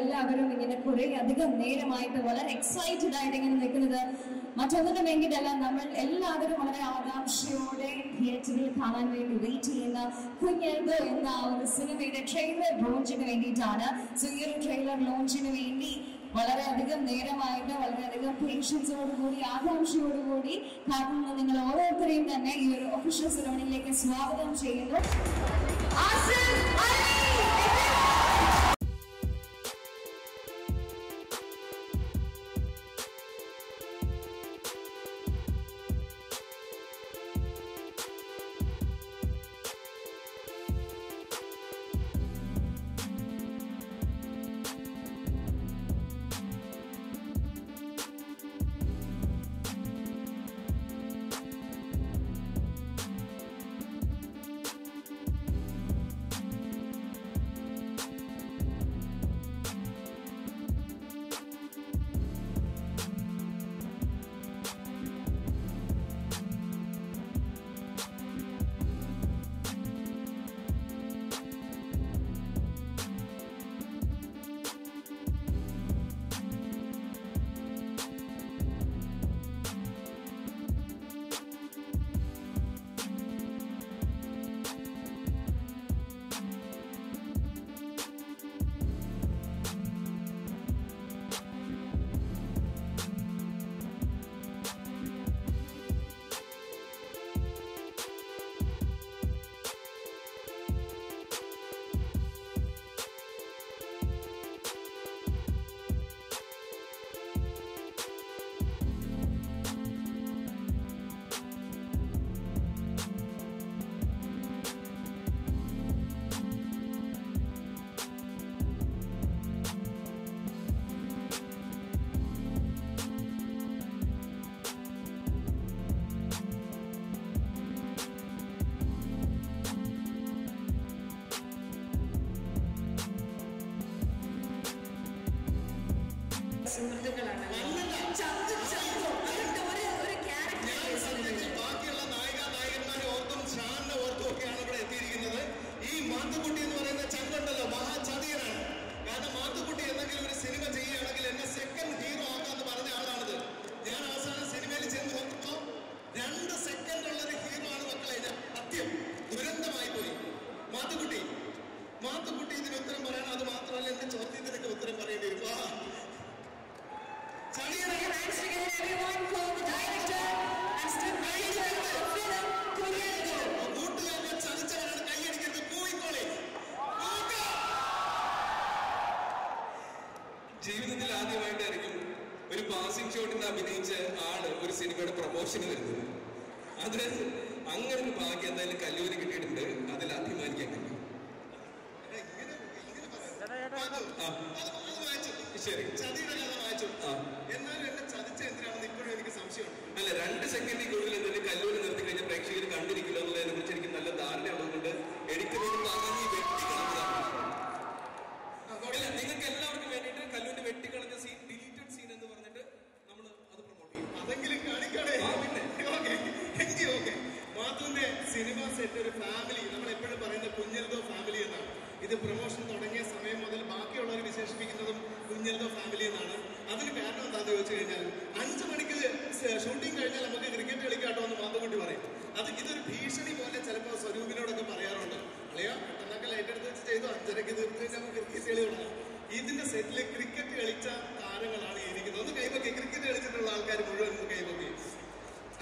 എല്ലാവരും ഇങ്ങനെ കുറേ അധികം നേരമായിട്ട് വളരെ എക്സൈറ്റഡ് ആയിട്ട് ഇങ്ങനെ നിൽക്കുന്നത്. മറ്റൊന്നും വേണ്ടിയിട്ടല്ല, നമ്മൾ എല്ലാവരും വളരെ ആകാംക്ഷയോടെ തിയേറ്ററിൽ കാണാൻ വേണ്ടി വെയിറ്റ് ചെയ്യുന്ന കുഞ്ഞെഴുതോ എന്ന ഒരു സിനിമയുടെ ട്രെയിലർ ലോഞ്ചിന് വേണ്ടിയിട്ടാണ്. സോ ഈ ഒരു ട്രെയിലർ ലോഞ്ചിന് വേണ്ടി വളരെയധികം നേരമായിട്ട് വളരെയധികം പേഷ്യൻസോടുകൂടി ആകാംക്ഷയോടുകൂടി കാത്തുനിന്ന് നിങ്ങൾ ഓരോരുത്തരെയും തന്നെ ഈ ഒരു ഒഫീഷ്യൽ സെറമണിയിലേക്ക് സ്വാഗതം ചെയ്യുന്നു. ആസിഫ് അലി. ജീവിതത്തിൽ ആദ്യമായിട്ടായിരിക്കും ഒരു പാസിംഗ് ഷോട്ടിന് അഭിനയിച്ച ആള് ഒരു സിനിമയുടെ പ്രൊമോഷന് വരുന്നത്. അത് അങ്ങനെ ഒരു ഭാഗ്യം എന്തായാലും കല്ലൂരിൽ കിട്ടിയിട്ടുണ്ട്. അതിൽ അഭിമാനിക്കാൻ കഴിയും. ശരി, എന്നാലും എന്നെ ചതിച്ച എന്തിനാണെന്ന് ഇപ്പോഴും എനിക്ക് സംശയമാണ്. അല്ല, 2 സെക്കൻഡിൽ കൂടുതൽ എന്തെങ്കിലും കല്ലൂരിൽ നിർത്തി കഴിഞ്ഞാൽ പ്രേക്ഷകർ കണ്ടിരിക്കില്ല എന്നുള്ളതിനെ കുറിച്ച് എനിക്ക് നല്ല ധാരണയുള്ളതുകൊണ്ട് എടുക്കുന്നത് നിങ്ങൾക്ക് എല്ലാവർക്കും വേണ്ടിയിട്ട് കല്ലൂരിൽ വെട്ടിക്കളഞ്ഞ സീൻ ഡിലീറ്റഡ് സീൻ എന്ന് പറഞ്ഞിട്ട് നമ്മൾ അത് പ്രൊമോട്ട് ചെയ്യും. അതെങ്കിലും കാണിക്കണേ. മാത്തുവിന്റെ സിനിമ സെറ്റ് ഒരു ഫാമിലി, നമ്മൾ എപ്പോഴും പറയുന്ന കുഞ്ഞെഴുതോ ഫാമിലി എന്നാണ്. ഇത് പ്രൊമോഷൻ തുടങ്ങിയ സമയം മുതൽ ബാക്കിയുള്ളവർ വിശേഷിപ്പിക്കുന്നതും കുഞ്ഞെഴുതോ ഫാമിലി എന്നാണ്. അതിന് കാരണം എന്താണെന്ന് ചോദിച്ചു കഴിഞ്ഞാൽ 5 മണിക്ക് ഷൂട്ടിംഗ് കഴിഞ്ഞാൽ നമുക്ക് ക്രിക്കറ്റ് കളിക്കാട്ടോ എന്ന് മാത്തുക്കുട്ടി പറയും. അത് ഇതൊരു ഭീഷണി പോലെ ചിലപ്പോൾ സ്വരൂപിനോടൊക്കെ പറയാറുണ്ട്. അല്ലയോ പെട്ടെന്നൊക്കെ ലൈറ്റ് എടുത്ത് വെച്ച് ചെയ്തു, 5:30ക്ക് തീർച്ചയായിട്ടും നമുക്ക് ക്രിക്കറ്റ് കളി തുടങ്ങാം. ഇതിന്റെ സെറ്റില് ക്രിക്കറ്റ് കളിച്ച താരങ്ങളാണ് ഇരിക്കുന്നത്. ഒന്ന് കൈവക്കെ ക്രിക്കറ്റ് കളിച്ചിട്ടുള്ള ആൾക്കാർ മുഴുവൻ കൈവക്കെ.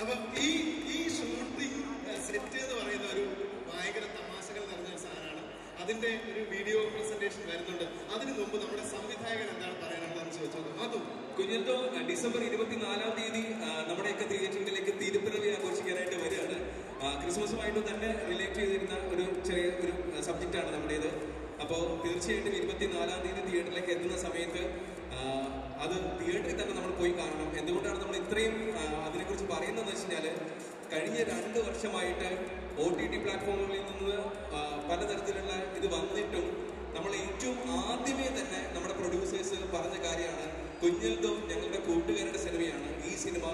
അപ്പൊ ഈ ഷൂട്ടിംഗ് സെറ്റ് എന്ന് പറയുന്ന ഒരു ഭയങ്കര തമാശകൾ നിറഞ്ഞ ഒരു സാധനമാണ്. അതിന്റെ ഒരു വീഡിയോ പ്രസന്റേഷൻ വരുന്നുണ്ട്. അതിനു മുമ്പ് നമ്മുടെ സംവിധായകൻ എന്താണ് പറയാനുള്ളതെന്ന് ചോദിച്ചോളൂ. അതും കുഞ്ഞെഴുതോ ഡിസംബർ 24-ാം തീയതി നമ്മുടെയൊക്കെ തിയേറ്ററിലേക്ക് തിരുപ്പിറവി ആഘോഷിക്കാനായിട്ട് വരികയാണ്. ക്രിസ്മസുമായിട്ട് തന്നെ റിലേറ്റ് ചെയ്തിരുന്ന ഒരു ചെറിയ ഒരു സബ്ജക്റ്റാണ് നമ്മുടേത്. അപ്പോൾ തീർച്ചയായിട്ടും 24-ാം തീയതി തിയേറ്ററിലേക്ക് എത്തുന്ന സമയത്ത് അത് തിയേറ്ററിൽ തന്നെ നമ്മൾ പോയി കാണണം. എന്തുകൊണ്ടാണ് നമ്മൾ ഇത്രയും അതിനെക്കുറിച്ച് പറയുന്നതെന്ന് വെച്ച് കഴിഞ്ഞാൽ കഴിഞ്ഞ 2 വർഷമായിട്ട് OTT പ്ലാറ്റ്ഫോമുകളിൽ നിന്ന് പലതരത്തിലുള്ള ഇത് വന്നിട്ടും നമ്മൾ ഏറ്റവും ആദ്യമേ തന്നെ നമ്മുടെ പ്രൊഡ്യൂസേഴ്സ് പറഞ്ഞ കാര്യമാണ് കുഞ്ഞെഴുതോ ഞങ്ങളുടെ കൂട്ടുകാരുടെ സിനിമയാണ്. ഈ സിനിമ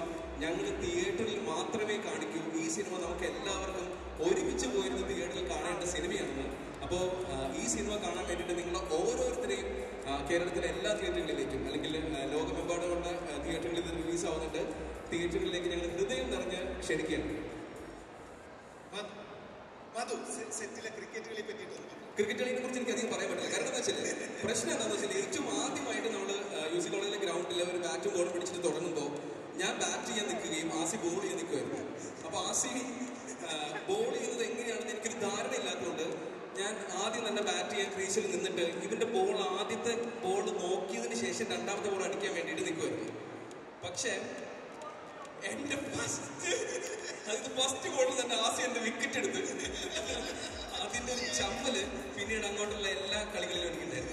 ഞങ്ങൾ തിയേറ്ററിൽ മാത്രമേ കാണിക്കൂ. ഈ സിനിമ നമുക്ക് എല്ലാവർക്കും ഒരുമിച്ച് പോയിരുന്ന തിയേറ്ററിൽ കാണേണ്ട സിനിമയാണ്. അപ്പോൾ ഈ സിനിമ കാണാൻ വേണ്ടിയിട്ട് നിങ്ങളുടെ ഓരോരുത്തരെയും കേരളത്തിലെ എല്ലാ തിയേറ്ററുകളിലേക്കും അല്ലെങ്കിൽ ലോകമെമ്പാടുമുള്ള തിയേറ്ററുകളിൽ ഇത് റിലീസാവുന്നുണ്ട്. തിയേറ്ററുകളിലേക്ക് ഞങ്ങൾ ഹൃദയം നിറഞ്ഞ് ക്ഷണിക്കുകയാണ്. ക്രിക്കറ്റ് കളിയെ കുറിച്ച് എനിക്കധികം പറയാൻ പറ്റില്ല. കാരണം എന്താ വെച്ചാൽ പ്രശ്നം എന്താണെന്ന് വെച്ചാൽ ഏറ്റവും ആദ്യമായിട്ട് നമ്മൾ യൂസി കോളേജിലെ ഗ്രൗണ്ടിൽ ഒരു ബാറ്റും ബോളും പിടിച്ചിട്ട് തുടങ്ങുമ്പോൾ ഞാൻ ബാറ്റ് ചെയ്യാൻ നിൽക്കുകയും ആസി ബോൾ ചെയ്യാൻ നിൽക്കുകയായിരുന്നു. അപ്പോൾ ആസി ബോൾ ചെയ്യുന്നത് എങ്ങനെയാണെന്ന് എനിക്കൊരു ധാരണ ഇല്ലാത്തതുകൊണ്ട് ഞാൻ ആദ്യം തന്നെ ബാറ്റ് ചെയ്യാൻ ക്രീസിൽ നിന്നിട്ട് ഇവൻ്റെ ബോൾ ആദ്യത്തെ ബോൾ നോക്കിയതിന് ശേഷം രണ്ടാമത്തെ ബോൾ അടിക്കാൻ വേണ്ടിയിട്ട് നിൽക്കുമായിരുന്നു. പക്ഷേ എൻ്റെ ഫസ്റ്റ് ബോളിൽ തന്നെ ആസി എൻ്റെ വിക്കറ്റ് എടുത്ത് അതിൻ്റെ ഒരു ചമ്മല് പിന്നീട് അങ്ങോട്ടുള്ള എല്ലാ കളികളിലും എനിക്കുണ്ടായിരുന്നു.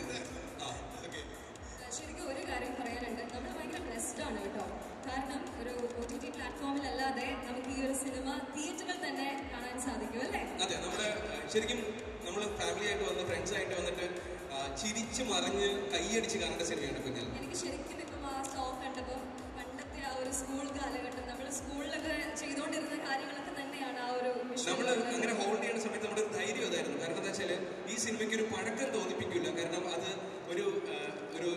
ശരിക്കും ഒരു കാര്യം പറയാനുണ്ട്, നമ്മൾ ഭയങ്കര ബ്ലെസ്ഡാണ് കേട്ടോ. കാരണം ഒരു OTT പ്ലാറ്റ്ഫോമിലല്ലാതെ നമുക്ക് ഈ ഒരു സിനിമ തിയേറ്ററിൽ തന്നെ കാണാൻ സാധിക്കും അല്ലേ? അതെ, നമ്മുടെ ശരിക്കും നമ്മൾ ഫാമിലി ആയിട്ട് വന്ന് ഫ്രണ്ട്സ് ആയിട്ട് വന്നിട്ട് ചിരിച്ച് മറിഞ്ഞ് കൈയടിച്ച് കാണേണ്ട സിനിമയാണ് കുഞ്ഞെൽധോ. എനിക്ക് ശരിക്കും ഇപ്പം ആ സോങ് കണ്ടപ്പോൾ പണ്ടത്തെ ആ ഒരു സ്കൂൾ കാലഘട്ടം നമ്മൾ സ്കൂളിലൊക്കെ ചെയ്തുകൊണ്ടിരുന്ന കാര്യങ്ങളൊക്കെ തന്നെയാണ് ആ ഒരു നമ്മൾ അങ്ങനെ ഹോൾഡ് ചെയ്യുന്ന സമയത്ത് നമ്മുടെ ധൈര്യം അതായിരുന്നു. കാരണം എന്താ വെച്ചാൽ ഈ സിനിമയ്ക്ക് ഒരു പഴക്കം തോന്നിപ്പിക്കില്ല. കാരണം അത് ഒരു ഒരു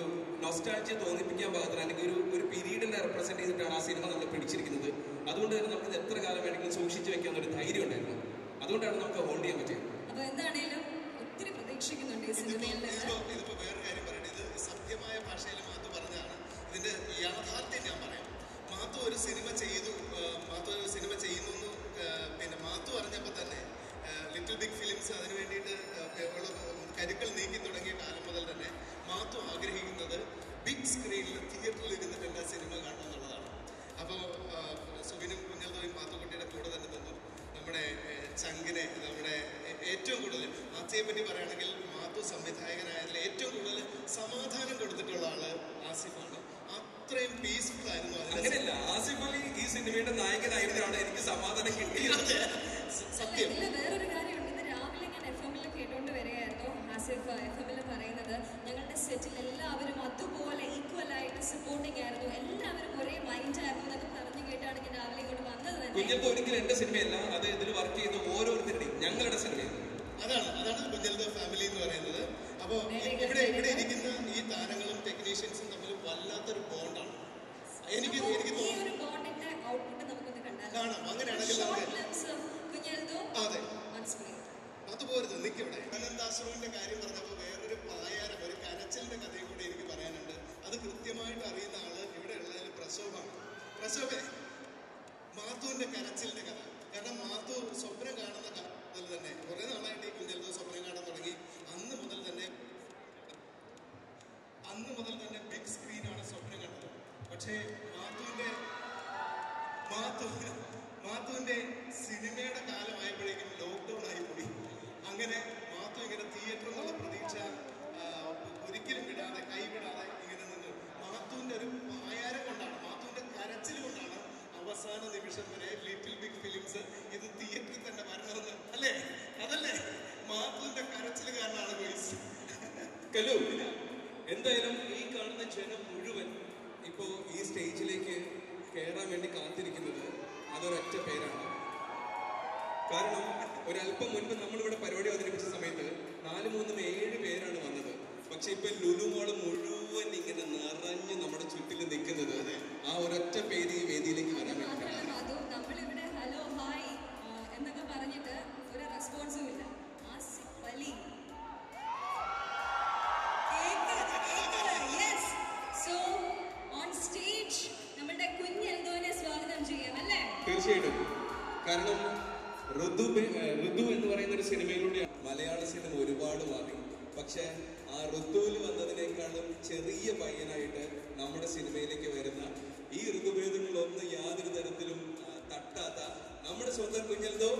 നൊസ്റ്റാൾജിയ തോന്നിപ്പിക്കാൻ പാകത്തിന് അല്ലെങ്കിൽ ഒരു പീരീഡിനെ റെപ്രസെന്റ് ചെയ്തിട്ടാണ് ആ സിനിമ നമ്മൾ പിടിച്ചിരിക്കുന്നത്. അതുകൊണ്ട് തന്നെ നമുക്ക് എത്ര കാലം വേണമെങ്കിലും സൂക്ഷിച്ചു വെക്കാൻ ഒരു ധൈര്യം ഉണ്ടായിരുന്നു. അതുകൊണ്ടാണ് നമുക്ക് ഹോൾഡ് ചെയ്യാൻ പറ്റിയത്. അപ്പോൾ എന്താണേലും ഒത്തിരി പ്രതീക്ഷിക്കുന്നുണ്ട് ഈ സിനിമയിൽ. ഇതിപ്പോൾ വേറെ കാര്യം പറയട്ടെ, ഇത് സത്യമായ ഭാഷയിൽ മാധു പറഞ്ഞതാണ്. ഇതിന്റെ യാഥാർത്ഥ്യം ഞാൻ പറയാം. മാധു ഒരു സിനിമ ചെയ്തു, മാധു ഒരു സിനിമ ചെയ്യുന്നു പിന്നെ മാധു പറഞ്ഞപ്പോൾ തന്നെ ലിറ്റിൽ ബിഗ് ഫിലിംസ് അതിനു വേണ്ടിയിട്ട് കരുക്കൾ നീക്കി തുടങ്ങിയ കാലം മുതൽ തന്നെ മാധു ആഗ്രഹിക്കുന്നത് ബിഗ് സ്ക്രീനിൽ തിയേറ്ററിൽ ഇരുന്നിട്ടെല്ലാം സിനിമ കാണണം എന്നുള്ളതാണ്. അപ്പോൾ സുബിനും കുഞ്ഞെൽധോയും മാത്തുക്കുട്ടിയുടെ കൂടെ തന്നെ തന്നു. നമ്മുടെ ചങ്കിനെ, നമ്മുടെ ഏറ്റവും കൂടുതൽ ആസിഫിനെ പറയുകയാണെങ്കിൽ മാധു സംവിധായകനായതിൽ ഏറ്റവും കൂടുതൽ സമാധാനം കൊടുത്തിട്ടുള്ള ആള് ആസിഫാണ്. അത്രയും പീസ്ഫുൾ ആയിരുന്നു. അങ്ങനെയല്ല, ആസിഫ് അലി ഈ സിനിമയുടെ നായകനായതിനാണ് എനിക്ക് സമാധാനം കിട്ടിയത്. സത്യം. വേറൊരു കാര്യം ഉണ്ട്, രാവിലെ ഞാൻ FM-ൽ കേട്ടോണ്ട് വരികയായിരുന്നു. ആസിഫ് FM-ൽ പറയുന്നത് ഞങ്ങളുടെ സെറ്റിൽ എല്ലാവരും അതുപോലെ ഈക്വൽ ആയിട്ട് സപ്പോർട്ടിംഗ് ആയിരുന്നു, എല്ലാവരും ഒരേ മൈൻഡ് ആയിരുന്നു എന്നൊക്കെ പറഞ്ഞു കേട്ടാണ് ഞാൻ രാവിലെ ഇങ്ങോട്ട് വന്നത് തന്നെ. കുഞ്ഞെൽധോ ഒരിക്കലും എന്റെ സിനിമയല്ല, അത് ഇതിൽ വർക്ക് ചെയ്യുന്ന ഓരോരുത്തരുടെയും ഞങ്ങളുടെ സിനിമയാണ്. അതാണ് അതാണ് കുഞ്ഞെൽധോ ഫാമിലി എന്ന് പറയുന്നത്. അപ്പോൾ ഇവിടെ ഇരിക്കുന്ന ഈ താരങ്ങളും ടെക്നീഷ്യൻസും തമ്മിൽ വല്ലാത്തൊരു ബോണ്ടാണ്. എനിക്ക് കാണാം. അങ്ങനെയാണെങ്കിൽ അതെ അതുപോലത് നിൽക്കവിടെ. അനന്താശ്രമിന്റെ കാര്യം പറഞ്ഞപ്പോൾ വേറൊരു പായാരം, ഒരു കരച്ചിലിന്റെ കഥയും കൂടി എനിക്ക് പറയാനുണ്ട്. അത് കൃത്യമായിട്ട് അറിയുന്ന ആള് ഇവിടെ ഉള്ളതിൽ പ്രസവമാണ്. പ്രസവേ മാത്തുവിന്റെ കരച്ചിലിന്റെ കഥ. കാരണം മാത്തു സ്വപ്നം കാണുന്ന കാലത്തിൽ തന്നെ കുറെ നാളായിട്ട് ഈ കുഞ്ഞെൽധോ സ്വപ്നം കാണാൻ തുടങ്ങി. അന്ന് മുതൽ തന്നെ ബിഗ് സ്ക്രീനാണ് സ്വപ്നം കണ്ടത്. പക്ഷേ മാത്തുവിന്റെ സിനിമയുടെ കാലമായപ്പോഴേക്കും ലോക്ക്ഡൌൺ ആയിപ്പോയി. അങ്ങനെ മാത്തു ഇങ്ങനെ തിയേറ്റർ എന്നുള്ള പ്രതീക്ഷ ഒരിക്കലും വിടാതെ കൈവിടാതെ ഇങ്ങനെ നിന്ന് മാത്തുവിന്റെ ഒരു പായാരം കൊണ്ടാണ്, മാത്തുവിന്റെ കരച്ചിൽ കൊണ്ടാണ് അവസാന നിമിഷം വരെ ലിറ്റിൽ ബിഗ് ഫിലിംസ് ഇത് തിയേറ്ററിൽ തന്നെ വരണമെന്ന് അല്ലേ? അതല്ലേ മാത്തുവിന്റെ കരച്ചിൽ കാരണമാണ് ഗൈസ്. എന്തായാലും ഈ കാണുന്ന ജനം മുഴുവൻ ഇപ്പോൾ ഈ സ്റ്റേജിലേക്ക് കയറാൻ വേണ്ടി കാത്തിരിക്കുന്നത് അതൊരൊറ്റ പേരാണ്. കാരണം ഒരല്പം മുൻപ് നമ്മളിവിടെ പരിപാടി അവതരിപ്പിച്ച സമയത്ത് 4, 3, 7 പേരാണ് വന്നത്. പക്ഷെ ഇപ്പൊ ലുലുമോള് മുഴുവൻ ഇങ്ങനെ നിറഞ്ഞ് നമ്മുടെ ചുറ്റിൽ നിൽക്കുന്നത് ആ ഒരൊറ്റ പേര് ഈ വേദിയിലേക്ക് വരാൻ വേണ്ടിയിട്ടാണ്. തീർച്ചയായിട്ടും, കാരണം ഋതു എന്ന് പറയുന്ന ഒരു സിനിമയിലൂടെ മലയാള സിനിമ ഒരുപാട് മാറി. പക്ഷെ ആ ഋതുവിൽ വന്നതിനേക്കാളും ചെറിയ പയ്യനായിട്ട് നമ്മുടെ സിനിമയിലേക്ക് വരുന്ന ഈ ഋതുഭേദങ്ങളൊന്നും യാതൊരു തരത്തിലും തട്ടാത്ത നമ്മുടെ സ്വന്തം കുഞ്ഞെൽധോ.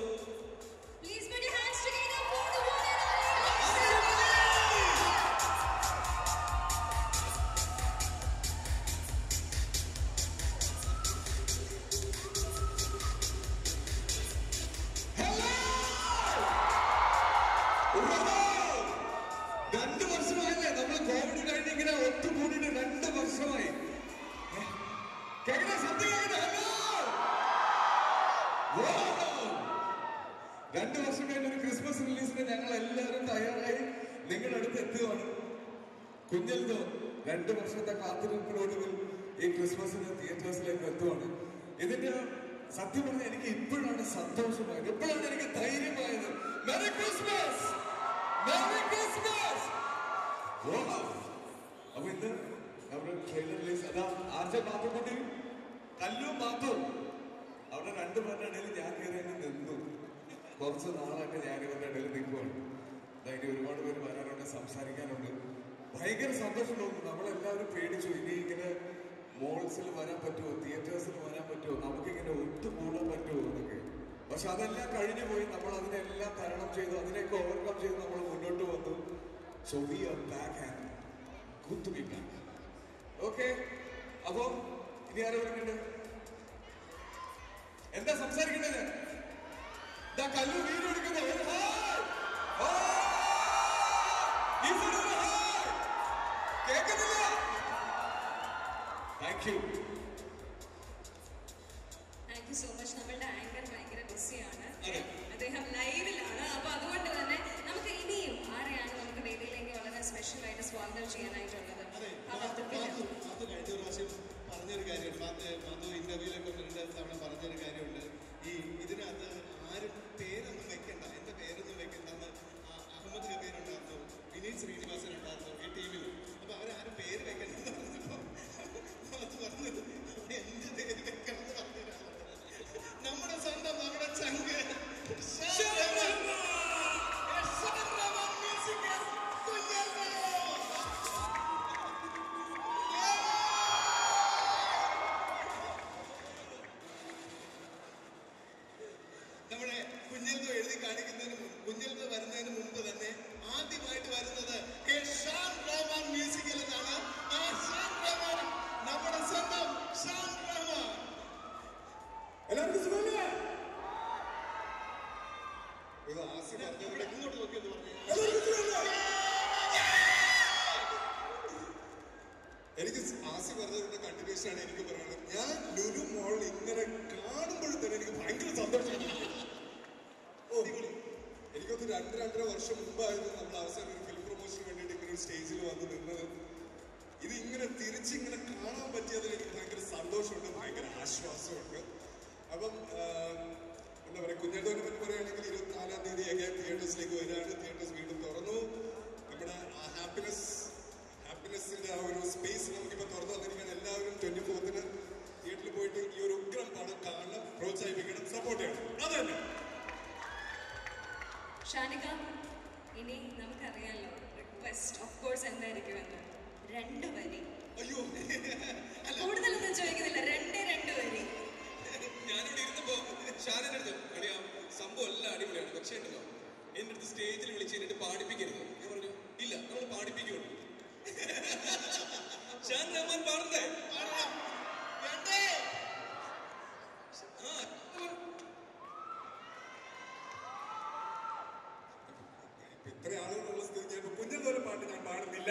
രണ്ട് വർഷത്തെ കാത്തിരിപ്പിനൊടുവിൽ ഈ ക്രിസ്മസിന് തിയേറ്റേഴ്സിലേക്ക് എത്തുകയാണ്. ഇതിന്റെ സത്യം പറഞ്ഞാൽ എനിക്ക് ഇപ്പോഴാണ് സന്തോഷമായത്, ഇപ്പോഴാണ് എനിക്ക് ധൈര്യമായത്. Merry Christmas, merry Christmas. അപ്പൊ ഇന്ന് നമ്മുടെ ട്രെയിലർ റിലീസ്. അതാ ആദ്യ മാത്തുക്കുട്ടി, കല്ലു മാത്തു അവിടെ രണ്ടുപേരുടെ ഇടയിൽ ഞാൻ കയറി നിന്നു. കുറച്ച് നാളായിട്ട് ഞാൻ ഇവരുടെ ഇടയിൽ നിൽക്കുവാണ്. അതിന് ഒരുപാട് പേര് വരാനുണ്ട്, സംസാരിക്കാനുണ്ട്. ഭയങ്കര സന്തോഷം തോന്നുന്നു. നമ്മളെല്ലാവരും പേടിച്ചു, ഇനി ഇങ്ങനെ മോൾസിൽ വരാൻ പറ്റുമോ, തിയേറ്റേഴ്സിൽ വരാൻ പറ്റുമോ, നമുക്കിങ്ങനെ ഒത്തുകൂടാൻ പറ്റുമോ എന്നൊക്കെ. പക്ഷെ അതെല്ലാം കഴിഞ്ഞു പോയി. നമ്മൾ അതിനെല്ലാം തരണം ചെയ്തു, അതിനെയൊക്കെ ഓവർകം ചെയ്ത് നമ്മൾ മുന്നോട്ട് വന്നു. So we are back and good to be back. Okay, അപ്പോൾ ഇനി ആരോപിക്കണ്ട്, എന്താ സംസാരിക്കേണ്ടത്? കല്ലു വീട് എടുക്കുന്നത് കേൾക്കുന്നില്ല. Thank you, thank you so much. നമ്മളുടെ ആങ്കർ ഭയങ്കര ബിസിയാണ്, അദ്ദേഹം ലൈവിലാണ്. അപ്പൊ അതുകൊണ്ട് തന്നെ നമുക്ക് ഇനിയും ആരെയാണ് നമുക്ക് വേദിയിലേക്ക് വളരെ സ്പെഷ്യൽ ആയിട്ട് സ്വാഗതം ചെയ്യാനായിട്ടുള്ളത്? കഴിഞ്ഞ പ്രാവശ്യം പറഞ്ഞൊരു കാര്യമുണ്ട്, മാധു ഇന്റർവ്യൂലൊക്കെ രണ്ട് തവണ പറഞ്ഞൊരു കാര്യമുണ്ട്. ഈ ഇതിനകത്ത് ആരും പേരൊന്നും വെക്കണ്ട, എന്റെ പേരൊന്നും വെക്കണ്ടെന്ന് അഹമ്മദ് കബീറുണ്ടായിരുന്നു, വിനീത് ശ്രീനിവാസൻ ഉണ്ടായിരുന്നു ഈ ടീമിൽ. അപ്പൊ അവരാരും പേര് വെക്കണമെന്ന് പറഞ്ഞപ്പോ അത് പറഞ്ഞത് എന്റെ പേര് വെക്കണം എന്ന് പറഞ്ഞ നമ്മുടെ സ്വന്തം നമ്മുടെ ചങ്ക് നമ്മുടെ കുഞ്ഞെൽധോ എഴുതി കാണിക്കുന്നതിന് മുമ്പ്, കുഞ്ഞെൽധോ വരുന്നതിന് മുമ്പ് തന്നെ ആദ്യമായിട്ട് വരുന്നത് മ്യൂസിക്കിൽ നിന്നാണ്. നമ്മുടെ സ്വന്തം ഇങ്ങോട്ട് നോക്കിയെന്ന് പറഞ്ഞു. എനിക്ക് ആസിഫ് പറഞ്ഞതിന്റെ കണ്ടിന്യൂഷൻ ആണ് എനിക്ക് പറയുന്നത്. ഞാൻ ലുലു മോളിൽ ഇങ്ങനെ കാണുമ്പോഴും തന്നെ എനിക്ക് ഭയങ്കര സന്തോഷമാണ്. എനിക്കൊന്ന് രണ്ടര വർഷം മുമ്പായിരുന്നു നമ്മൾ അവസാനം ഒരു ഫിലിം പ്രൊമോഷന് വേണ്ടിയിട്ട് ഇങ്ങനെ ഒരു സ്റ്റേജിൽ വന്ന് നിന്നത്. ഇത് ഇങ്ങനെ തിരിച്ചിങ്ങനെ കാണാൻ പറ്റിയതിൽ എനിക്ക് ഭയങ്കര സന്തോഷമുണ്ട്, ഭയങ്കര ആശ്വാസമുണ്ട്. അപ്പം എന്താ പറയുക, കുഞ്ഞേൽധോനെ പറ്റി പറയുകയാണെങ്കിൽ 24-ാം തീയതിയൊക്കെ തിയേറ്റേഴ്സിലേക്ക് വരികയാണ്. തിയേറ്റേഴ്സ് വീണ്ടും തുറന്നു. നമ്മുടെ ഹാപ്പിനെസ്സിന്റെ ആ ഒരു സ്പേസ് നമുക്കിപ്പോൾ തുറന്നു വന്നിരിക്കുകയാണ്. എല്ലാവരും 24-ന് തിയേറ്ററിൽ പോയിട്ട് ഈ ഒരു ഉഗ്രം പടം കാണണം, പ്രോത്സാഹിപ്പിക്കണം, സപ്പോർട്ട് ചെയ്യണം. അതന്നെ ഷാനിക, ഇനി നമുക്കറിയാലോ റിക്വസ്റ്റ് ഓഫ് കോഴ്സ് എന്തായിരിക്കുമെന്ന്. രണ്ട് വരി. അയ്യോ, കൂടുതലൊന്നും ചോദിക്കുന്നില്ല, രണ്ട് വരി. ഞാനിവിടെ ഇരുന്നപ്പോ ഷാനിന്റെ അടുത്ത് അറിയാം സംഭവം എല്ലാം അടിപൊളിയാണ്, പക്ഷേ ഉണ്ടല്ലോ എന്റെ അടുത്ത് സ്റ്റേജിൽ വിളിച്ച് എന്നിട്ട് പാടിപ്പിക്കരുത്. ഞാൻ പറഞ്ഞു ഇല്ല, നമ്മൾ പാടിപ്പിക്കുള്ളൂ. ഷാൻ റഹ്മാൻ പാടണ്ടേ? ഇത്ര ആളുകളുള്ള സ്ഥിതി ഞാൻ കുഞ്ഞെൽധോയുടെ പാട്ട് ഞാൻ പാടുന്നില്ല.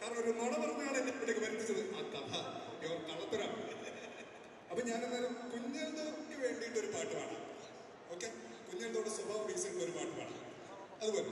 കാരണം ഒരു നുണ പറഞ്ഞാണ് എന്നെ ഇവിടേക്ക് വരുത്തിച്ചത്, ആ കഥ കള്ളത്തരം. അപ്പൊ ഞാൻ എന്തായാലും കുഞ്ഞെൽധോയ്ക്ക് വേണ്ടിയിട്ട് ഒരു പാട്ട് പാടാം. ഓക്കെ, കുഞ്ഞെൽധോയുടെ സ്വഭാവ റീസണിൽ ഒരു പാട്ട് പാടാം. അതുപോലെ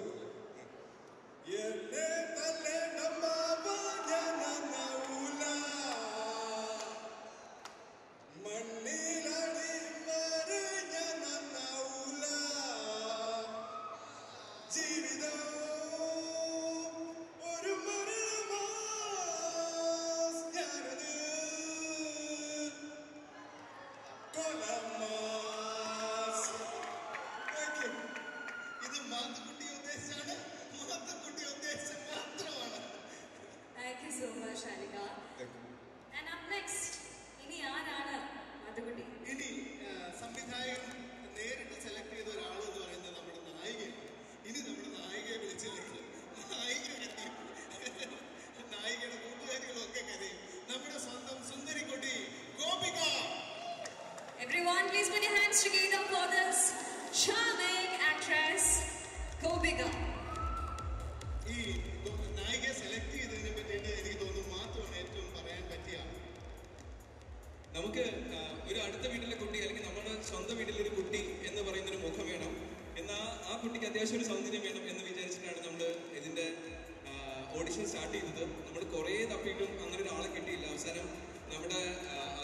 ഓഡിഷൻ സ്റ്റാർട്ട് ചെയ്തത്. നമ്മൾ കുറേ തപ്പിയിട്ടും അങ്ങനെ ഒരാളെ കിട്ടിയില്ല. അവസാനം നമ്മുടെ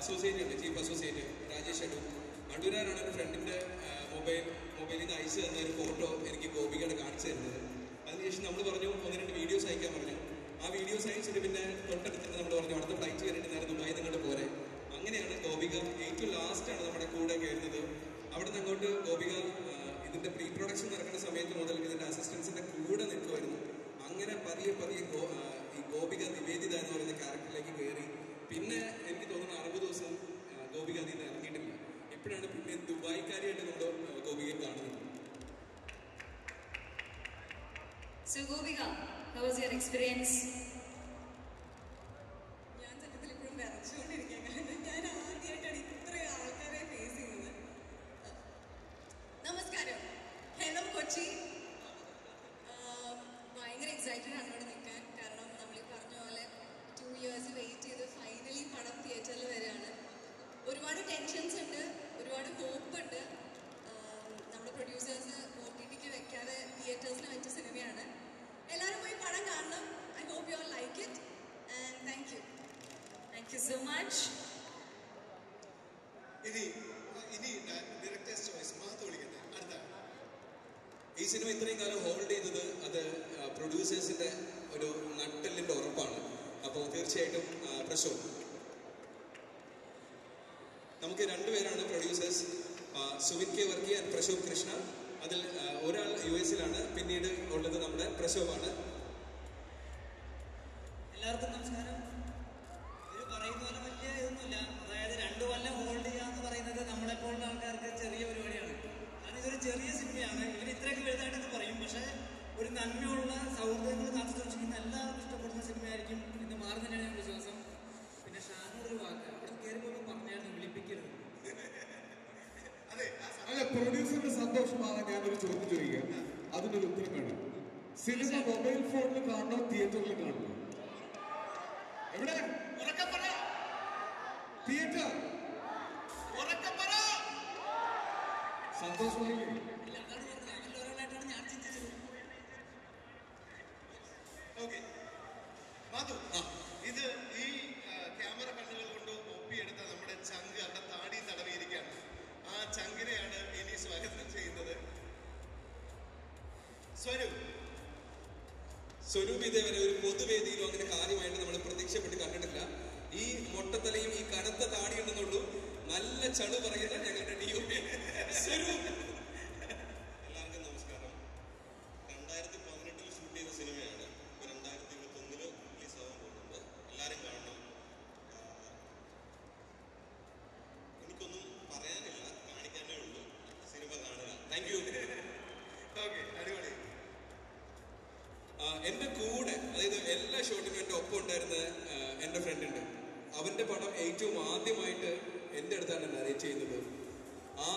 അസോസിയേറ്റ് ഉണ്ട്, ചീഫ് അസോസിയേറ്റ് രാജേഷ് അടൂർ, അടൂരാനാണ് എൻ്റെ ഫ്രണ്ടിൻ്റെ മൊബൈലിൽ നിന്ന് അയച്ചു തന്ന ഒരു ഫോട്ടോ എനിക്ക് ഗോപികയുടെ കാണിച്ചു തരുന്നത്. അതിനുശേഷം നമ്മൾ പറഞ്ഞു ഒന്ന് രണ്ട് വീഡിയോസ് അയക്കാൻ പറഞ്ഞു. ആ വീഡിയോസ് അയച്ചിട്ട് പിന്നെ തൊട്ടടുത്തിട്ട് നമ്മൾ പറഞ്ഞു അടുത്ത ഫ്ലൈറ്റ് കയറിയിട്ട് ദുബായി നിങ്ങളുടെ പോരെ. അങ്ങനെയാണ് ഗോപിക ഏറ്റവും ലാസ്റ്റാണ് നമ്മുടെ കൂടെ കയറുന്നത്. അവിടെ നിന്ന് അങ്ങോട്ട് ഗോപിക ഇതിൻ്റെ പ്രീ പ്രൊഡക്ഷൻ നടക്കുന്ന സമയത്ത് മുതൽ ഇതിൻ്റെ അസിസ്റ്റൻസിൻ്റെ കൂടെ നിൽക്കുമായിരുന്നു. അങ്ങനെ പതിയെ പതിയെ ഈ ഗോപിക നിവേദിത എന്ന് പറയുന്ന ക്യാരക്ടറിലേക്ക് കയറി. പിന്നെ എനിക്ക് തോന്നുന്ന 60 ദിവസം ഗോപിക അതിൽ നിന്ന് ഇറങ്ങിയിട്ടില്ല. എപ്പോഴാണ് പിന്നെ ദുബായിക്കാരിയായിട്ട് നമ്മൾ ഗോപികയെ കാണുന്നത്. So Gopika, how was your experience? ഞാൻ സത്യത്തിൽ ഇപ്പോഴും വരച്ചുകൊണ്ടിരിക്കുക. കാരണം ഞാൻ ആദ്യമായിട്ടാണ് ഇത്രയും ആൾക്കാരെ ഫേസ് ചെയ്യുന്നത്. നമസ്കാരം, ഹലോ കൊച്ചി. ഭയങ്കര എക്സൈറ്റഡ് ആണ് ഇവിടെ നിൽക്കാൻ. കാരണം നമ്മൾ പറഞ്ഞ പോലെ 2 years വെയിറ്റ് ചെയ്ത് ഫൈനലി പടം തിയേറ്ററിൽ വരികയാണ്. ഒരുപാട് ടെൻഷൻസ് ഉണ്ട്, ഒരുപാട് ഹോപ്പ് ഉണ്ട്. നമ്മുടെ പ്രൊഡ്യൂസേഴ്സ് OTTക്ക് വെക്കാതെ തിയേറ്റേഴ്സിന് വെച്ച സിനിമയാണ്. എല്ലാവരും പോയി പടം കാണണം. I hope you all like it and thank you. Thank you so much. ഇനി ഡയറക്ടേഴ്സ് ചോയ്സ് മാത്രം വിളിക്കട്ടെ. അടുത്ത ഈ സിനിമ ഇത്രയും കാലം ഹോൾഡ് ചെയ്തത് അത് പ്രൊഡ്യൂസേഴ്സിൻ്റെ ഒരു നട്ടെല്ലിൻ്റെ ഉറപ്പാണ്. അപ്പോൾ തീർച്ചയായിട്ടും പ്രശ്നം നമുക്ക് 2 പേരാണ് producers, Suvin K Varkey and Prashobh Krishna. അതിൽ ഒരാൾ US-ലാണ്, പിന്നീട് ഉള്ളത് നമ്മുടെ പ്രശോഭാണ്. എല്ലാവർക്കും നമസ്കാരം. ഇവർ പറയുന്ന പോലെ വലിയ ഇതൊന്നുമില്ല. അതായത് 2 കൊല്ലം ഹോൾഡ് ചെയ്യാന്ന് പറയുന്നത് നമ്മളെപ്പോലുള്ള ആൾക്കാർക്ക് ചെറിയ പരിപാടിയാണ്. കാരണം ഇതൊരു ചെറിയ സിനിമയാണ്. ഇവർ ഇത്രയൊക്കെ വലുതായിട്ടൊക്കെ പറയും, പക്ഷേ ഒരു നന്മയുള്ള സൗഹൃദങ്ങൾ കാത്തു സൂക്ഷിക്കുന്ന എല്ലാവർക്കും ഇഷ്ടപ്പെടുന്ന സിനിമയായിരിക്കും എന്ന് മാറുന്നതിനാണ് ഞാൻ വിശ്വാസം. പിന്നെ ഷാനൊരു വാക്ക് അവിടെ കയറുമ്പോൾ പറഞ്ഞായിരുന്നു, വിളിപ്പിക്കരുത്. അല്ല, പ്രൊഡ്യൂസറിന്റെ സന്തോഷമാണ്. ഞാനൊരു ചോദ്യം ചോദിക്കാം, അതിനൊരു ഉത്തരം വേണം. സിനിമ മൊബൈൽ ഫോണിൽ കാണണോ തിയേറ്ററിൽ കാണണോ? എവിടെ? തിയേറ്റർ. സന്തോഷമായില്ലേ? ഇത് ഈ ക്യാമറ കണ്ണുകൾ കൊണ്ട് ഒപ്പിയെടുത്ത നമ്മുടെ ചങ്ക് അവിടെ താടി തടവിയിരിക്കുകയാണ്. ആ ചങ്കിനെയാണ് ഇനി സ്വാഗതം ചെയ്യുന്നത് സ്വരൂപ്. ഇതേവരെ ഒരു പൊതുവേദിയിലും അങ്ങനെ കാര്യമായിട്ട് നമ്മൾ പ്രത്യക്ഷപ്പെട്ട് കണ്ടിട്ടില്ല. ഈ മൊട്ടത്തലയും ഈ കനത്ത താടി ഉണ്ടെന്നുള്ളൂ. നല്ല ചളു പറയുന്ന ഞങ്ങളുടെ DOP സ്വരൂപ്. എല്ലാവർക്കും നമസ്കാരം. 2018 ഷൂട്ട് ചെയ്ത സിനിമയാണ്. ഇപ്പൊ 2021 റിലീസ് ആവാൻ പോകുന്നുണ്ട്. എല്ലാവരും കാണണം. എനിക്കൊന്നും പറയാനില്ല, കാണിക്കാനേ ഉള്ളൂ. സിനിമ കാണുക. Thank you. ഓക്കെ, അടിപൊളി. എൻ്റെ കൂടെ, അതായത് എല്ലാ ഷോട്ടിനും എൻ്റെ ഒപ്പം ഉണ്ടായിരുന്ന എൻ്റെ ഫ്രണ്ടുണ്ട്. അവൻ്റെ പടം ഏറ്റവും ആദ്യമായിട്ട് എൻ്റെ അടുത്താണ് നരേറ്റ് ചെയ്യുന്നത്. ആ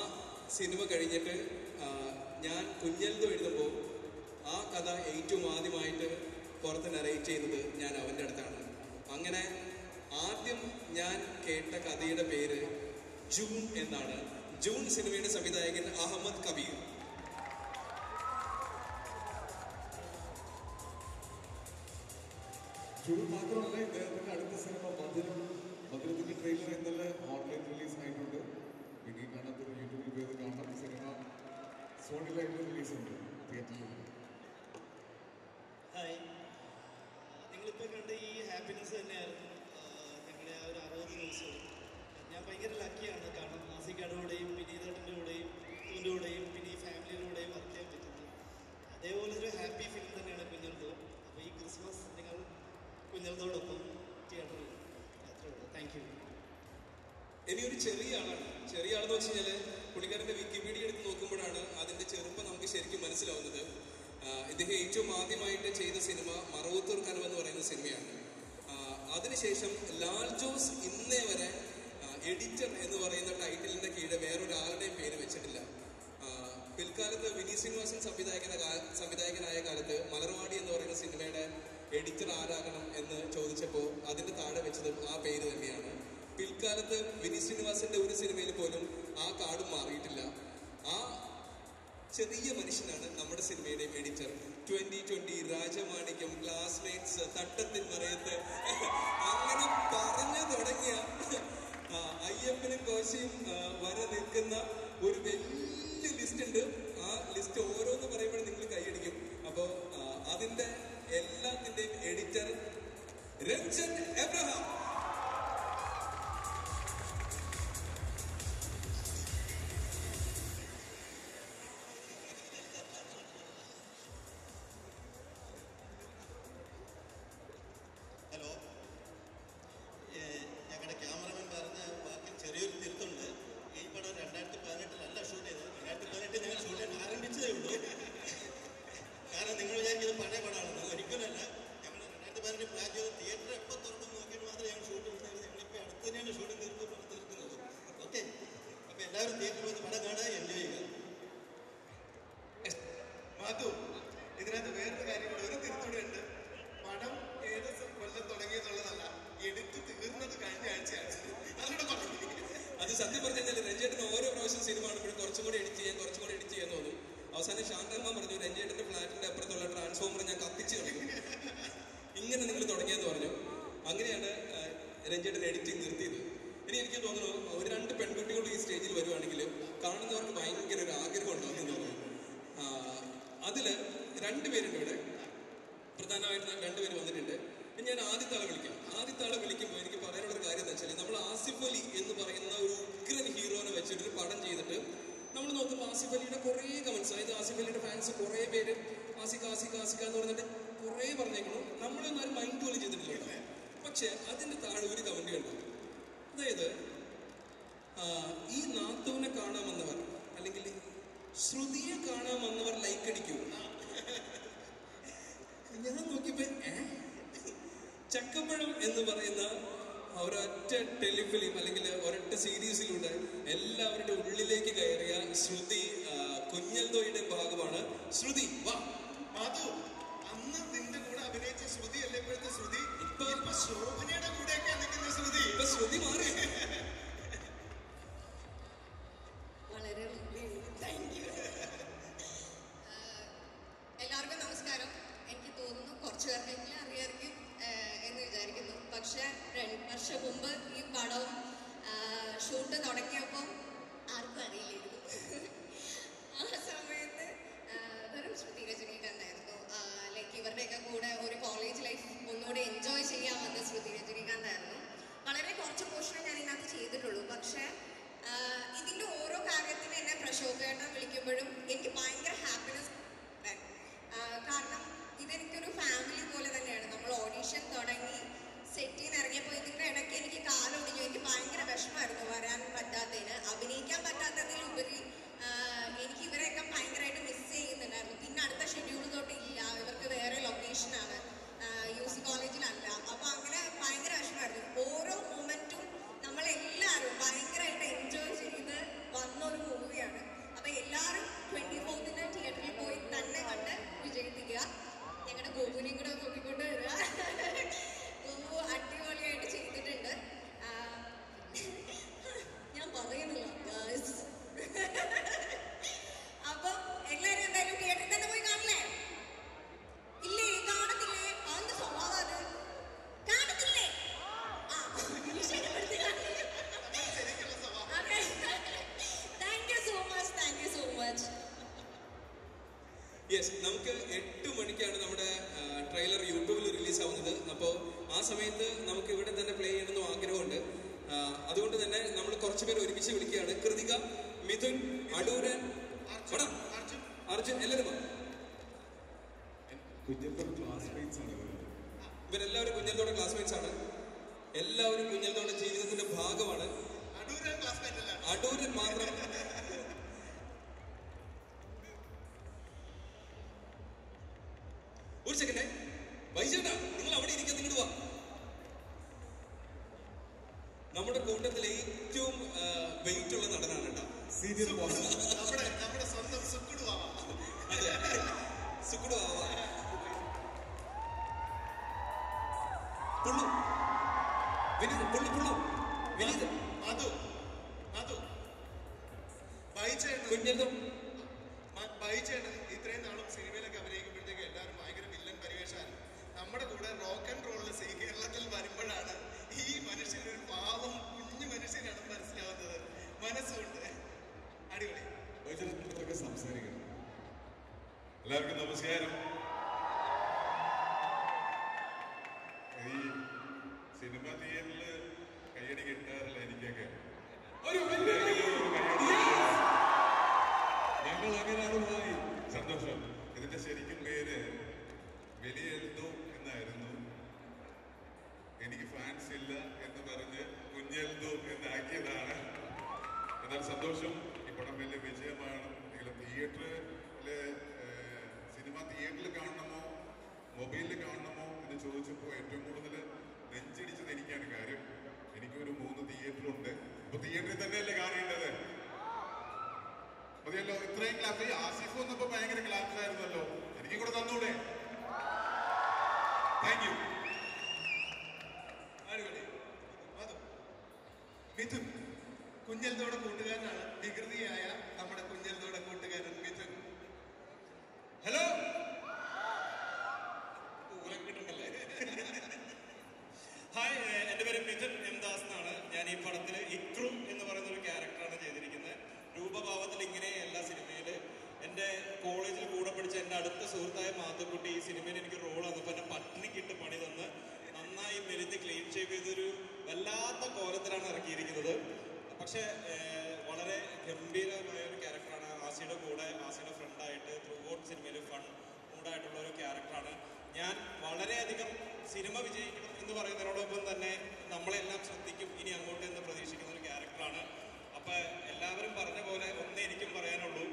സിനിമ കഴിഞ്ഞിട്ട് ഞാൻ കുഞ്ഞെൽധോ എഴുതുമ്പോൾ ആ കഥ ഏറ്റവും ആദ്യമായിട്ട് പുറത്ത് നരേറ്റ് ചെയ്യുന്നത് ഞാൻ അവൻ്റെ അടുത്താണ്. അങ്ങനെ ആദ്യം ഞാൻ കേട്ട കഥയുടെ പേര് ജൂൺ എന്നാണ്. ജൂൺ സിനിമയുടെ സംവിധായകൻ അഹമ്മദ് കബീർ. ജൂൺ മാത്രമല്ല, ഇദ്ദേഹത്തിന്റെ അടുത്ത സിനിമ മധുരം. മധുരത്തിന്റെ ട്രെയിലർ ഇന്നലെ ഓൺലൈൻ റിലീസ് ആയിട്ടുണ്ട്. ഇനി കാണാത്തൊരു യൂട്യൂബിൽ പോയത് കാണാത്ത സിനിമ സോണിലായിട്ട് റിലീസ് ഉണ്ട് തിയേറ്ററിൽ. ഹായ്, നിങ്ങളിപ്പോൾ കണ്ട ഈ ഹാപ്പിനെസ് തന്നെയായിരുന്നു ഞങ്ങളുടെ ആ ഒരു 60 ദിവസം. ഞാൻ ഭയങ്കര ലക്കിയാണ്. കാരണം ആസിക്കാടോടെയും വിനീതേട്ടൻ്റെ കൂടെയും എൻ്റെ കൂടെയും പിന്നെ ഈ ഫാമിലിയിലൂടെയും വർക്ക് ചെയ്യാൻ പറ്റുന്നത്. അതേപോലെ ഒരു ഹാപ്പി ഫിലിം തന്നെയാണ് കുഞ്ഞെൽധോ. അപ്പോൾ ഈ ക്രിസ്മസ് നിങ്ങൾ കുഞ്ഞെൽധോടൊപ്പം തിയേറ്ററിൽ യാത്രയുള്ളൂ. Thank you. ഇനിയൊരു ചെറിയ ആളാണ്. ചെറിയ ആളെന്ന് വെച്ച് കഴിഞ്ഞാൽ പുള്ളിക്കാരൻ്റെ വിക്കിപീഡിയ എടുത്ത് നോക്കുമ്പോഴാണ് അതിൻ്റെ ചെറുപ്പം നമുക്ക് ശരിക്കും മനസ്സിലാവുന്നത്. ഇദ്ദേഹം ഏറ്റവും ആദ്യമായിട്ട് ചെയ്ത സിനിമ മറവത്തൂർ കനവ് എന്ന് പറയുന്ന സിനിമയാണ്. അതിനുശേഷം ലാൽ ജോസ് ഇന്നേ വരെ എഡിറ്റർ എന്ന് പറയുന്ന ടൈറ്റിലിൻ്റെ കീഴെ വേറൊരാളുടെയും പേര് വെച്ചിട്ടില്ല. പിൽക്കാലത്ത് വിനീത് ശ്രീനിവാസൻ സംവിധായകനായ കാലത്ത് മലർവാടി എന്ന് പറയുന്ന സിനിമയുടെ എഡിറ്റർ ആരാകണം എന്ന് ചോദിച്ചപ്പോൾ അതിൻ്റെ താഴെ വെച്ചത് ആ പേര് തന്നെയാണ്. പിൽക്കാലത്ത് വിനീത് ശ്രീനിവാസൻ്റെ ഒരു സിനിമയിൽ പോലും ആ കാർഡ് മാറിയിട്ടില്ല. ആ ചെറിയ മനുഷ്യനാണ് നമ്മുടെ സിനിമയുടെ editor. 2020 Rajamanikyam, Classmates, Thattathin Marayatha. അങ്ങനെ പറഞ്ഞു തുടങ്ങിയ അയ്യപ്പനും കോശിയും വരെ നിൽക്കുന്ന ഒരു വലിയ ലിസ്റ്റ് ഉണ്ട്. ആ ലിസ്റ്റ് ഓരോന്ന് പറയുമ്പോഴും നിങ്ങൾ കൈയടിക്കും. അപ്പോൾ അതിൻ്റെ എല്ലാത്തിൻ്റെയും എഡിറ്റർ Ramzan Abraham. ഇതിനകത്ത് വേറൊരു കാര്യമുണ്ട്, ഒരു തിരുത്തുണ്ട്. പടം ഏത് കൊല്ലം തുടങ്ങിയെന്നുള്ളതല്ല, എടുത്ത് തീർന്നത് കഴിഞ്ഞ ആഴ്ചയാണ്. അത് സത്യം പറഞ്ഞാൽ രഞ്ജേട്ടന് ഓരോ പ്രാവശ്യം സിനിമ കാണുമ്പോഴും കുറച്ചും കൂടി എഡിറ്റ് ചെയ്യാൻ തോന്നും. അവസാനം ശാന്തമാൻ പറഞ്ഞു, രഞ്ജേട്ടന്റെ ഫ്ലാറ്റിന്റെ അപ്പുറത്തുള്ള ട്രാൻസ്ഫോമർ ഞാൻ കത്തിച്ചു കളഞ്ഞു, ഇങ്ങനെ നിങ്ങൾ തുടങ്ങിയെന്ന് പറഞ്ഞു. അങ്ങനെയാണ് രഞ്ജേട്ടൻ എഡിറ്റിംഗ് നിർത്തിയത്. ഇനി എനിക്ക് തോന്നുന്നു ഒരു രണ്ട് പെൺകുട്ടികൾ ഈ സ്റ്റേജിൽ വരുവാണെങ്കിൽ കാണുന്നവർക്ക് ഭയങ്കര ഒരു ആഗ്രഹം ഉണ്ടാവും എന്ന് തോന്നുന്നു. അതിൽ രണ്ടുപേരുണ്ട് ഇവിടെ, പ്രധാനമായിട്ട് രണ്ടുപേര് വന്നിട്ടുണ്ട്. ഞാൻ ആദ്യത്തെ ആളെ വിളിക്കുമ്പോൾ എനിക്ക് പറയാനുള്ളൊരു കാര്യം എന്താ വെച്ചാൽ, നമ്മൾ ആസിഫ് അലി എന്ന് പറയുന്ന ഒരു ഉഗ്രൻ ഹീറോനെ വെച്ചിട്ടൊരു പടം ചെയ്തിട്ട് നമ്മൾ നോക്കുമ്പോൾ ആസിഫ് അലിയുടെ കുറേ കമൻസ്, അതായത് ആസിഫ് അലിയുടെ ഫാൻസ് കുറേ പേര് ആസിഫ് എന്ന് പറഞ്ഞിട്ട് കുറേ പറഞ്ഞേക്കണം. നമ്മളൊന്നും ആരും മൈൻഡ് പോലും ചെയ്തിട്ടില്ല. പക്ഷെ അതിൻ്റെ താഴെ ഒരു കമൻറ്റ് കണ്ടു, അതായത് ഈ നാത്തൂനെ കാണാമെന്നവർ അല്ലെങ്കിൽ ശ്രുതിയെ കാണാമെന്നവർ ലൈക്കടിക്കും. ഞാൻ നോക്കിയപ്പോ ചക്കപ്പഴം എന്ന് പറയുന്ന ഒരൊറ്റ ടെലിഫിലിം അല്ലെങ്കിൽ ഒരൊറ്റ സീരീസിലൂടെ എല്ലാവരുടെ ഉള്ളിലേക്ക് കയറിയ ശ്രുതി കുഞ്ഞൽദോയുടെ ഭാഗമാണ് ശ്രുതി. വാ മാധു, അന്ന് നിന്റെ കൂടെ അഭിനയിച്ച ശ്രുതി അല്ലേ ഇപ്പോഴത്തെ ശ്രുതി? ഇപ്പൊ ശോഭനയുടെ കൂടെയൊക്കെ നിൽക്കുന്ന ശ്രുതി, ഇപ്പൊ ശ്രുതി മാറി. വളരെ എല്ലാവർക്കും നമസ്കാരം. എനിക്ക് തോന്നുന്നു കുറച്ചു പേർക്കെങ്കിലും അറിയായിരിക്കും എന്ന് വിചാരിക്കുന്നു. പക്ഷെ 2 വർഷം മുമ്പ് ഈ പടവും ഷൂട്ട് തുടങ്ങിയപ്പോൾ ആർക്കും അറിയില്ലായിരുന്നു. ആ സമയത്ത് വെറും ശ്രുതി രചന കണ്ടായിരുന്നു. ലൈക്ക് ഇവരുടെയൊക്കെ കൂടെ ഒരു കോളേജ് ലൈഫ് ഒന്നുകൂടി എൻജോയ് ചെയ്യാമെന്ന് ശ്രുതി രചന കണ്ടായിരുന്നു. വളരെ കുറച്ച് പോർഷനെ ഞാൻ ഇതിനകത്ത് ചെയ്തിട്ടുള്ളൂ. പക്ഷേ ഇതിൻ്റെ ഓരോ കാര്യത്തിന് എന്നെ പ്രശോഭനം വിളിക്കുമ്പോഴും എനിക്ക് ഭയങ്കര ഹാപ്പിനെസ്. കാരണം ഇതെനിക്കൊരു ഫാമിലി പോലെ തന്നെയാണ്. നമ്മൾ ഓഡീഷൻ തുടങ്ങി സെറ്റിൽ നിന്ന് ഇറങ്ങിയപ്പോൾ ഇതിൻ്റെ ഇടയ്ക്ക് എനിക്ക് കാലൊടിഞ്ഞു. എനിക്ക് ഭയങ്കര വിഷമായിരുന്നു വരാൻ പറ്റാത്തതിന്, അഭിനയിക്കാൻ പറ്റാത്തതിലുപരി എനിക്ക് ഇവരെയൊക്കെ ഭയങ്കരമായിട്ട് മിസ് ചെയ്യുന്നുണ്ടായിരുന്നു. പിന്നെ അടുത്ത ഷെഡ്യൂൾ തൊട്ട് ഇല്ല, ഇവർക്ക് വേറെ ലൊക്കേഷനാണ്, UC കോളേജിലല്ല. അപ്പോൾ അങ്ങനെ ഭയങ്കര വിഷമായിരുന്നു. ഓരോ മൂമെൻറ്റും നമ്മളെല്ലാവരും ഭയങ്കരമായിട്ട് എൻജോയ് ചെയ്ത് വന്നൊരു മൂവിയാണ്. അപ്പോൾ എല്ലാവരും 24th തിയേറ്ററിൽ പോയി തന്നെ കണ്ട് വിജയിപ്പിക്കുക. ഞങ്ങളുടെ ഗോപുവിനെയും കൂടെ നോക്കിക്കൊണ്ട് വരിക. ഗോപു അടിപൊളിയായിട്ട് ചെയ്തിട്ടുണ്ട്. ഞാൻ പറയുന്നില്ല. അപ്പോൾ എല്ലാവരും എന്തായാലും തിയേറ്ററിൽ തന്നെ പോയി കാണില്ലേ? ഇല്ലേ? കാണത്തില്ലേ? അതിൻ്റെ സ്വഭാവം അത് കാണത്തില്ലേ? യെസ്, നമുക്ക് 8 മണിക്കാണ് നമ്മുടെ ട്രെയിലർ യൂട്യൂബിൽ റിലീസ് ആവുന്നത്. അപ്പോൾ ആ സമയത്ത് നമുക്ക് ഇവിടെ തന്നെ പ്ലേ ചെയ്യണമെന്നും ആഗ്രഹമുണ്ട്. അതുകൊണ്ട് തന്നെ നമ്മൾ കുറച്ച് പേര് ഒരുമിച്ച് വിളിക്കുകയാണ്. കൃതിക, മിഥുൻ, അടൂരൻ, അർജുൻ, എല്ലാവരും ഇവരെല്ലാവരും കുഞ്ഞൽതോടെ ക്ലാസ്മേറ്റ്സ് ആണ്. എല്ലാവരും കുഞ്ഞൽതോടെ ജീവിതത്തിന്റെ ഭാഗമാണ്. അടൂരൻ മാത്രം ഒരു സെക്കൻഡേ വൈചേട്ടാ, നിങ്ങൾ അവിടെ ഇരിക്കാൻ നിങ്ങോട്ട് വാ. നമ്മുടെ കൂട്ടത്തിൽ ഏറ്റവും വെയിറ്റ് ഉള്ള നടനാണ് കേട്ടോ, സീനിയർ ബോസ്. നമ്മുടെ സ്വന്തം സുക്കുടുവാ കുഞ്ഞെന്തോ. ഇത്രയും നാളും സിനിമയിലൊക്കെ അഭിനയിക്കുമ്പോഴത്തേക്ക് എല്ലാവരും നമ്മുടെ കൂടെ റോക്ക് ആൻഡ് റോളിൽ കേരളത്തിൽ വരുമ്പോഴാണ് ഈ മനുഷ്യനൊരു പാവം കുഞ്ഞു മനുഷ്യനാണ് മനസ്സിലാവുന്നത്. മനസ്സുകൊണ്ട് അടിപൊളി സംസാരിക്കുന്നു. എല്ലാവർക്കും നമസ്കാരം. ഈ സിനിമ തിയേറ്ററില് കയ്യടി കിട്ടാറില്ല എനിക്കൊക്കെ. ഞങ്ങൾ അങ്ങനെയാണ് പോയി. സന്തോഷം. ഇതിന്റെ ശരിക്കും പേര് വെളിയെഴുതോ എന്നായിരുന്നു. എനിക്ക് ഫാൻസ് ഇല്ല എന്ന് പറഞ്ഞ് കുഞ്ഞെഴുതോ എന്നാക്കിയതാണ്. എന്നാൽ സന്തോഷം, ഈ പടം വലിയ വിജയമാണ്. നിങ്ങൾ തിയേറ്ററില് സിനിമ തിയേറ്ററിൽ കാണണമോ മൊബൈലിൽ കാണണമോ എന്ന് ചോദിച്ചപ്പോൾ ഏറ്റവും കൂടുതൽ നെഞ്ചിടിച്ചത് എനിക്കാണ്. കാര്യം എനിക്കൊരു 3 തിയേറ്ററുണ്ട്. ഇപ്പൊ തിയേറ്ററിൽ തന്നെയല്ലേ കാണേണ്ടത്? മതിയല്ലോ. ഇത്രയും ക്ലാസ് ഈ ആസിഫ് വന്നപ്പോ ഭയങ്കര ക്ലാസ്സിലായിരുന്നല്ലോ. എനിക്ക് കൂടെ തന്നൂടെ? Thank you. മിഥുൻ കുഞ്ഞെഴുതോടെ കൂട്ടുകാരനാണ്. വികൃതിയായ നമ്മുടെ കുഞ്ഞെഴുതോടെ കൂട്ടുകാരൻ മിഥുൻ. ഹലോ ണ്ടല്ലേ. ഹായ്, എൻ്റെ പേര് മിഥുൻ എം ദാസ് എന്നാണ്. ഞാൻ ഈ പടത്തിൽ ഇക്രു എന്ന് പറയുന്ന ഒരു ക്യാരക്ടറാണ് ചെയ്തിരിക്കുന്നത്. രൂപഭാവത്തിൽ ഇങ്ങനെ എല്ലാ സിനിമയിൽ എൻ്റെ കോളേജിൽ കൂടെ പഠിച്ച എൻ്റെ അടുത്ത സുഹൃത്തായ മാത്തുക്കുട്ടി ഈ സിനിമയിൽ എനിക്ക് റോൾ വന്നപ്പോൾ എൻ്റെ പട്ടിണിക്കിട്ട് പണി തന്ന് നന്നായി മെലിഞ്ഞ് ക്ലീൻ ഷേപ്പ് ചെയ്തൊരു വല്ലാത്ത കോലത്തിലാണ് ഇറക്കിയിരിക്കുന്നത്. പക്ഷേ വളരെ ഗംഭീരമായ ഒരു ക്യാരക്ടറാണ്. ആസിയുടെ കൂടെ ആസിയുടെ ഫ്രണ്ടായിട്ട് ത്രൂ ഔട്ട് സിനിമയിൽ ഫൺ മൂഡായിട്ടുള്ള ഒരു ക്യാരക്ടറാണ് ഞാൻ. വളരെയധികം സിനിമ വിജയിക്കണം എന്ന് പറയുന്നതിനോടൊപ്പം തന്നെ നമ്മളെല്ലാം ശ്രദ്ധിക്കും ഇനി അങ്ങോട്ട് എന്ന് പ്രതീക്ഷിക്കുന്ന ഒരു ക്യാരക്ടറാണ്. അപ്പം എല്ലാവരും പറഞ്ഞ പോലെ ഒന്നേ എനിക്കും പറയാനുള്ളൂ,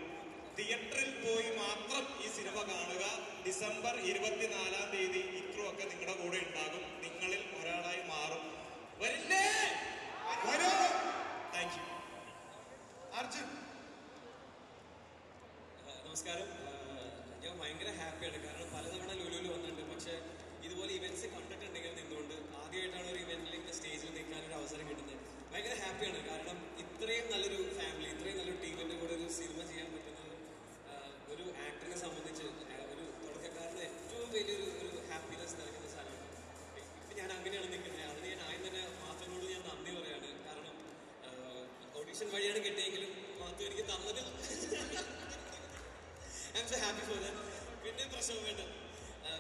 തിയേറ്ററിൽ പോയി മാത്രം ഈ സിനിമ കാണുക. ഡിസംബർ 24-ാം തീയതി ഇത്രയൊക്കെ നിങ്ങളുടെ കൂടെ ഉണ്ടാകും. നിങ്ങളിൽ ഒരാളായി മാറും. വരില്ലേ? Thank you. അർജുൻ നമസ്കാരം. ഞാൻ ഭയങ്കര ഹാപ്പിയാണ്. കാരണം പലതവണ ലുലുവിൽ വന്നിട്ടുണ്ട്, പക്ഷേ ഇതുപോലെ ഇവൻറ്റ്സ് കണ്ടിട്ടുണ്ടെങ്കിൽ നിന്നുകൊണ്ട് ആദ്യമായിട്ടാണ് ഒരു ഇവൻറ്റിൽ ഇങ്ങനെ സ്റ്റേജിൽ നിൽക്കാനൊരു അവസരം കിട്ടുന്നത്. ഭയങ്കര ഹാപ്പിയാണ്. കാരണം ഇത്രയും നല്ലൊരു ഫാമിലി, ഇത്രയും നല്ലൊരു ടീമിൻ്റെ കൂടെ ഒരു സിനിമ ചെയ്യാൻ പറ്റുന്നത് ഒരു ആക്ടറിനെ സംബന്ധിച്ച് ഒരു തുടക്കക്കാരന് ഏറ്റവും വലിയൊരു ഹാപ്പിനെസ് നൽകുന്ന സാധനമാണ്. ഇപ്പം ഞാൻ അങ്ങനെയാണ് നിൽക്കുന്നത്. അതിന് ഞാൻ ആദ്യം തന്നെ മാത്തുവിനോട് ഞാൻ നന്ദി പറയാണ്. കാരണം ഓഡീഷൻ വഴിയാണ് കിട്ടിയെങ്കിലും മാത്തു എനിക്ക് തന്നത്. I am so happy for that. പിന്നെ പ്രശ്നമുണ്ട്.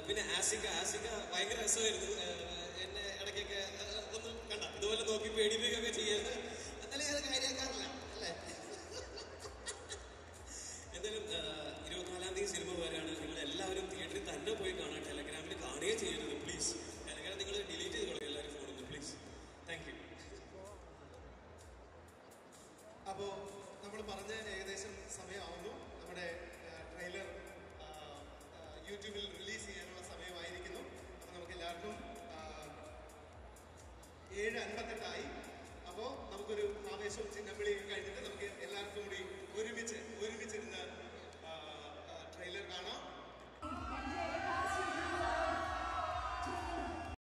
പിന്നെ ആസിക ഭയങ്കര രസമായിരുന്നു. എന്നെ ഇടയ്ക്കൊക്കെ ഒന്ന് കണ്ട ഇതുപോലെ നോക്കി പേടിപ്പിക്കുകയൊക്കെ ചെയ്യരുത്. എന്നാലും ഞാൻ കാര്യമാക്കാറില്ല അല്ലേ. എന്തായാലും 24-ാം തീയതി സിനിമ വരെയാണ്. നിങ്ങൾ എല്ലാവരും തിയേറ്ററിൽ തന്നെ പോയി കാണാം. ടെലഗ്രാമിൽ കാണുകയും ചെയ്യരുത് പ്ലീസ്. ടെലഗ്രാം നിങ്ങൾ ഡിലീറ്റ് ചെയ്ത് കളയും എല്ലാവരും ഫോണിൽ നിന്ന് പ്ലീസ്. Thank you. അപ്പോൾ നമ്മൾ പറഞ്ഞ ഏകദേശം സമയമാവുന്നു. നമ്മുടെ ട്രെയിലർ യൂട്യൂബിൽ റിലീസ് ചെയ്യാനുള്ള സമയമായിരിക്കുന്നു. അപ്പോൾ നമുക്ക് എല്ലാവർക്കും 7:58 ആയി. അപ്പോൾ നമുക്കൊരു ആവേശവും ചിഹ്നവിളിയും കഴിഞ്ഞിട്ട് നമുക്ക് എല്ലാവർക്കും കൂടി ഒരുമിച്ചിരുന്ന് ട്രെയിലർ കാണാം.